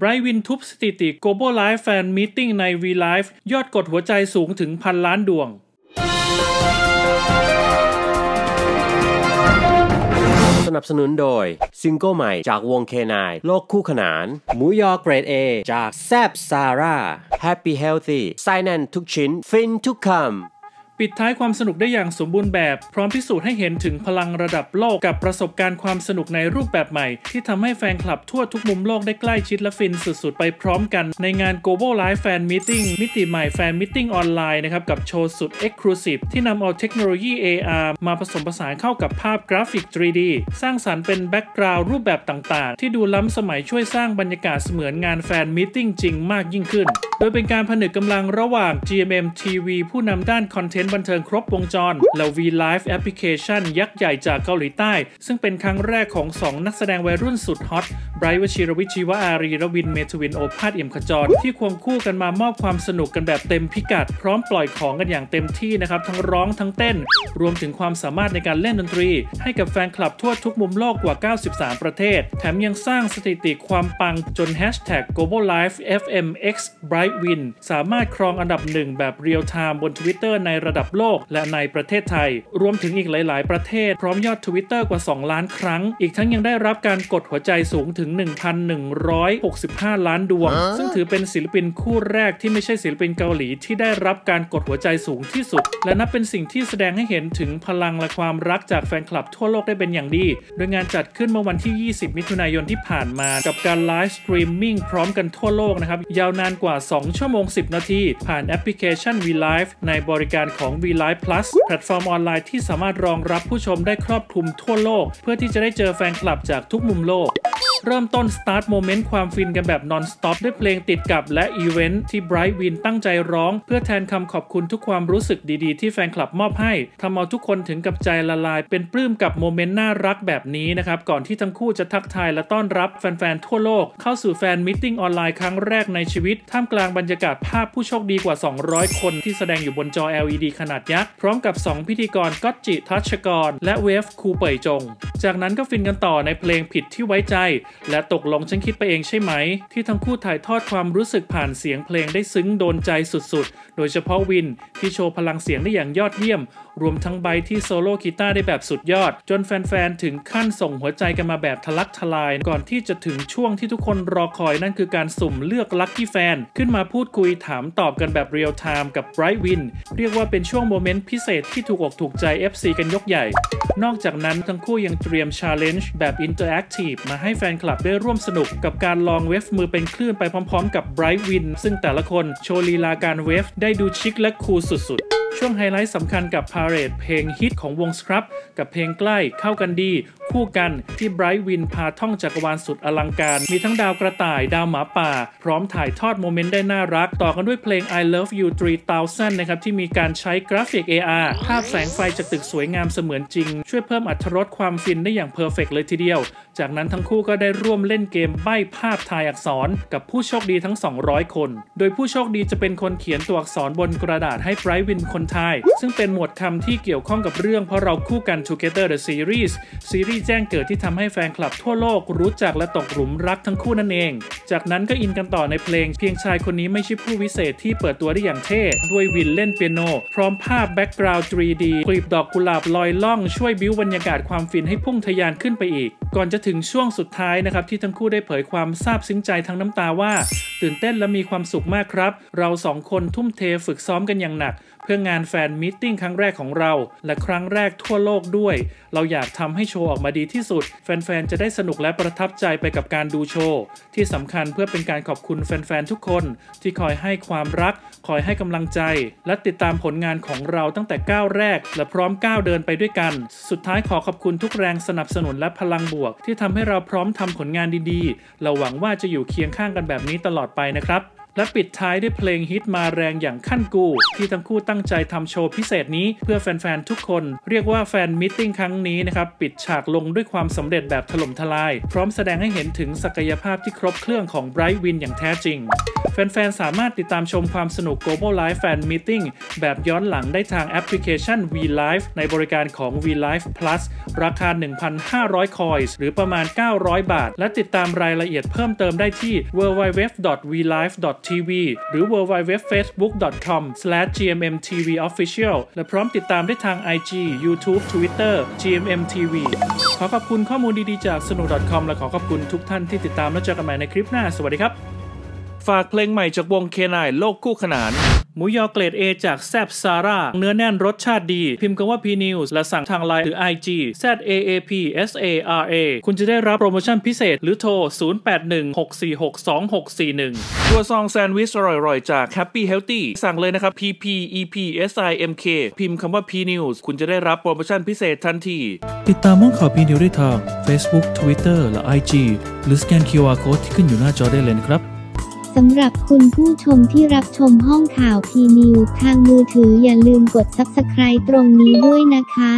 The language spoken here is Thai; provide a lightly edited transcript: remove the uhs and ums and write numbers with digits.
Brightwin ทุบสถิติ Global Live Fan Meeting ใน V Live ยอดกดหัวใจสูงถึง1,000 ล้านดวงสนับสนุนโดยซิงเกิลใหม่จากวงเคนายโลกคู่ขนานหมูยอเกรด A จากแซบซาร่า Happy Healthy ไส้แน่นทุกชิ้นฟินทุกคำปิดท้ายความสนุกได้อย่างสมบูรณ์แบบพร้อมพิสูจน์ให้เห็นถึงพลังระดับโลกกับประสบการณ์ความสนุกในรูปแบบใหม่ที่ทำให้แฟนคลับทั่วทุกมุมโลกได้ใกล้ชิดและฟินสุดๆไปพร้อมกันในงาน Global Live Fan Meeting มิติใหม่แฟนมิทติ้งออนไลน์นะครับกับโชว์สุด Exclusive ที่นำเอาเทคโนโลยี AR มาผสมผสานเข้ากับภาพกราฟิก 3D สร้างสรรค์เป็นแบ็กกราวด์รูปแบบต่างๆที่ดูล้ำสมัยช่วยสร้างบรรยากาศเสมือนงานแฟนมิทติ้งจริงมากยิ่งขึ้นโดยเป็นการผนึกกำลังระหว่าง GMM TV ผู้นำด้านคอนเทนต์บันเทิงครบวงจรและ V Live แอปพลิเคชันยักษ์ใหญ่จากเกาหลีใต้ซึ่งเป็นครั้งแรกของ2นักแสดงวัยรุ่นสุดฮอตไบรท์ วชิรวิช ชีวอารีและวิน เมธวิน โอภาส เอี่ยมขจรที่ควงคู่กันมามอบความสนุกกันแบบเต็มพิกัดพร้อมปล่อยของกันอย่างเต็มที่นะครับทั้งร้องทั้งเต้นรวมถึงความสามารถในการเล่นดนตรีให้กับแฟนคลับทั่วทุกมุมโลกกว่า93ประเทศแถมยังสร้างสถิติความปังจน #GlobalLiveFMxBrightWin สามารถครองอันดับ1แบบเรียลไทม์บน Twitter ในระดับโลกและในประเทศไทยรวมถึงอีกหลายๆประเทศพร้อมยอด Twitter กว่า2 ล้านครั้งอีกทั้งยังได้รับการกดหัวใจสูงถึง 1,165 ล้านดวงซึ่งถือเป็นศิลปินคู่แรกที่ไม่ใช่ศิลปินเกาหลีที่ได้รับการกดหัวใจสูงที่สุดและนับเป็นสิ่งที่แสดงให้เห็นถึงพลังและความรักจากแฟนคลับทั่วโลกได้เป็นอย่างดีโดยงานจัดขึ้นเมื่อวันที่20 มิถุนายนที่ผ่านมากับการไลฟ์สตรีมมิ่งพร้อมกันทั่วโลกนะครับยาวนานกว่า2 ชั่วโมง 10 นาทีผ่านแอปพลิเคชัน V Live ในบริการของ V Live Plus แพลตฟอร์มออนไลน์ที่สามารถรองรับผู้ชมได้ครอบคลุมทั่วโลกเพื่อที่จะได้เจอแฟนคลับจากทุกมุมโลกเริ่มต้น Start Moment ความฟินกันแบบนอนสต็อปด้วยเพลงติดกับและอีเวนท์ที่ Brightwin ตั้งใจร้องเพื่อแทนคำขอบคุณทุกความรู้สึกดีๆที่แฟนคลับมอบให้ทำเอาทุกคนถึงกับใจละลายเป็นปลื้มกับโมเมนต์น่ารักแบบนี้นะครับก่อนที่ทั้งคู่จะทักทายและต้อนรับแฟนๆทั่วโลกเข้าสู่แฟนมิทติ้งออนไลน์ครั้งแรกในชีวิตท่ามกลางบรรยากาศภาพผู้โชคดีกว่า200 คนที่แสดงอยู่บนจอ LED ขนาดยักษ์พร้อมกับ2 พิธีกรก๊อตจิ ทัชกรและเวฟ คูเป่ยจงจากนั้นก็ฟินกันต่อในเพลงผิดที่ไว้ใจและตกลงฉันคิดไปเองใช่ไหมที่ทั้งคู่ถ่ายทอดความรู้สึกผ่านเสียงเพลงได้ซึ้งโดนใจสุดๆโดยเฉพาะวินที่โชว์พลังเสียงได้อย่างยอดเยี่ยมรวมทั้งไบที่โซโล่กีตาร์ได้แบบสุดยอดจนแฟนๆถึงขั้นส่งหัวใจกันมาแบบทะลักทลายก่อนที่จะถึงช่วงที่ทุกคนรอคอยนั่นคือการสุ่มเลือกลัคกี้แฟนขึ้นมาพูดคุยถามตอบกันแบบเรียลไทม์กับไบรท์วินเรียกว่าเป็นช่วงโมเมนต์พิเศษที่ถูกอกถูกใจ FC กันยกใหญ่นอกจากนั้นทั้งคู่ยังเตรียม Challenge แบบ Interactive มาให้แฟนคลับได้ร่วมสนุกกับการลองเวฟมือเป็นคลื่นไปพร้อมๆกับ Brightwin ซึ่งแต่ละคนโชว์ลีลาการเวฟได้ดูชิคและคูลสุดๆช่วงไฮไลท์สำคัญกับพาเรดเพลงฮิตของวงสครับกับเพลงใกล้เข้ากันดีคู่กันที่ไบรท์วินพาท่องจักรวาลสุดอลังการมีทั้งดาวกระต่ายดาวหมาป่าพร้อมถ่ายทอดโมเมนต์ได้น่ารักต่อกันด้วยเพลง I Love You 3000 นะครับที่มีการใช้กราฟิก AR ภาพแสงไฟจากตึกสวยงามเสมือนจริงช่วยเพิ่มอรรถรสความฟินได้อย่างเพอร์เฟกต์เลยทีเดียวจากนั้นทั้งคู่ก็ได้ร่วมเล่นเกมใบ้ภาพทายอักษรกับผู้โชคดีทั้ง200 คนโดยผู้โชคดีจะเป็นคนเขียนตัวอักษรบนกระดาษให้ไบรท์วินคนไทยซึ่งเป็นหมวดคำที่เกี่ยวข้องกับเรื่องเพราะเราคู่กัน Together the Series ซีรีส์แจ้งเกิดที่ทำให้แฟนคลับทั่วโลกรู้จักและตกหลุมรักทั้งคู่นั่นเองจากนั้นก็อินกันต่อในเพลงเพียงชายคนนี้ไม่ใช่ผู้วิเศษที่เปิดตัวได้อย่างเท่ด้วยวินเล่นเปียโนพร้อมภาพแบ็กกราวด์ 3D กลีบดอกกุหลาบลอยล่องช่วยบิ้วบรรยากาศความฟินให้พุ่งทะยานขึ้นไปอีกก่อนจะถึงช่วงสุดท้ายนะครับที่ทั้งคู่ได้เผยความซาบซึ้งใจทั้งน้ำตาว่าตื่นเต้นและมีความสุขมากครับเรา2 คนทุ่มเทฝึกซ้อมกันอย่างหนักเพื่องานแฟนมีตติ้งครั้งแรกของเราและครั้งแรกทั่วโลกด้วยเราอยากทำให้โชว์ออกมาดีที่สุดแฟนๆจะได้สนุกและประทับใจไปกับการดูโชว์ที่สำคัญเพื่อเป็นการขอบคุณแฟนๆทุกคนที่คอยให้ความรักคอยให้กำลังใจและติดตามผลงานของเราตั้งแต่ก้าวแรกและพร้อมก้าวเดินไปด้วยกันสุดท้ายขอขอบคุณทุกแรงสนับสนุนและพลังบวกที่ทำให้เราพร้อมทำผลงานดีๆเราหวังว่าจะอยู่เคียงข้างกันแบบนี้ตลอดไปนะครับและปิดท้ายด้วยเพลงฮิตมาแรงอย่างขั้นกูที่ทั้งคู่ตั้งใจทำโชว์พิเศษนี้เพื่อแฟนๆทุกคนเรียกว่าแฟนมิทติ้งครั้งนี้นะครับปิดฉากลงด้วยความสำเร็จแบบถล่มทลายพร้อมแสดงให้เห็นถึงศักยภาพที่ครบเครื่องของไบรท์วินอย่างแท้จริงแ แฟนๆสามารถติดตามชมความสนุก Global Live Fan Meeting แบบย้อนหลังได้ทางแอปพลิเคชัน V Live ในบริการของ V Live Plus ราคา 1,500 คอยส์หรือประมาณ 900 บาทและติดตามรายละเอียดเพิ่มเติมได้ที่ www.vlive.tv หรือ www.facebook.com/gmmtvofficial และพร้อมติดตามได้ทาง IG YouTube Twitter GMM TV ขอขอบคุณข้อมูลดีๆจากsnu.com และขอขอบคุณทุกท่านที่ติดตามและเจอกันใหม่ในคลิปหน้าสวัสดีครับฝากเพลงใหม่จากวงเคนาย โลกคู่ขนานหมูยอเกรด A จากแซบซาร่าเนื้อแน่นรสชาติดีพิมพ์คำว่า P-News และสั่งทางไลน์หรือ IG ZAAPSARA คุณจะได้รับโปรโมชั่นพิเศษหรือโทร 0816462641 ตัวซองแซนด์วิชอร่อยๆจาก Happy Healthy สั่งเลยนะครับ PPEPSIMK พิมพ์คำว่า P-News คุณจะได้รับโปรโมชั่นพิเศษทันทีติดตามห้องข่าว P-News ได้ทาง Facebook Twitter และ IG หรือสแกน QR Code ที่ขึ้นอยู่หน้าจอได้เลยนะครับสำหรับคุณผู้ชมที่รับชมห้องข่าวพีนิวทางมือถืออย่าลืมกด Subscribe ตรงนี้ด้วยนะคะ